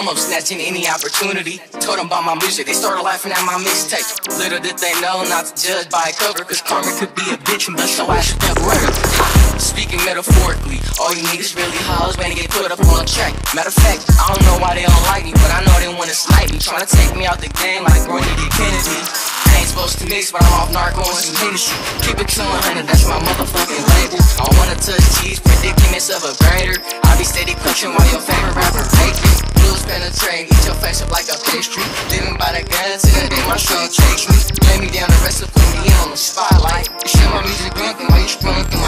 come up snatching any opportunity. Told them about my music, they started laughing at my mixtape. Little did they know not to judge by a cover, cause karma could be a bitch, but so I should never worry. Speaking metaphorically, all you niggas really hoes when they get put up on track. Matter of fact, I don't know why they don't like me, but I know they wanna snipe me, tryna take me out the game like Roy D. Kennedy. I ain't supposed to mix, but I'm off narco and some Hennessy. Keep it 200, that's my motherfucking label. I don't wanna touch cheese, predicaments of a grader. I be steady cooking while your favorite rapper baking. Blues penetrate, eat your face up like a pastry. Living by the gun till the day my son takes me. Lay me down, the rest of put me in on the spotlight. You share my music, drinking while you strung.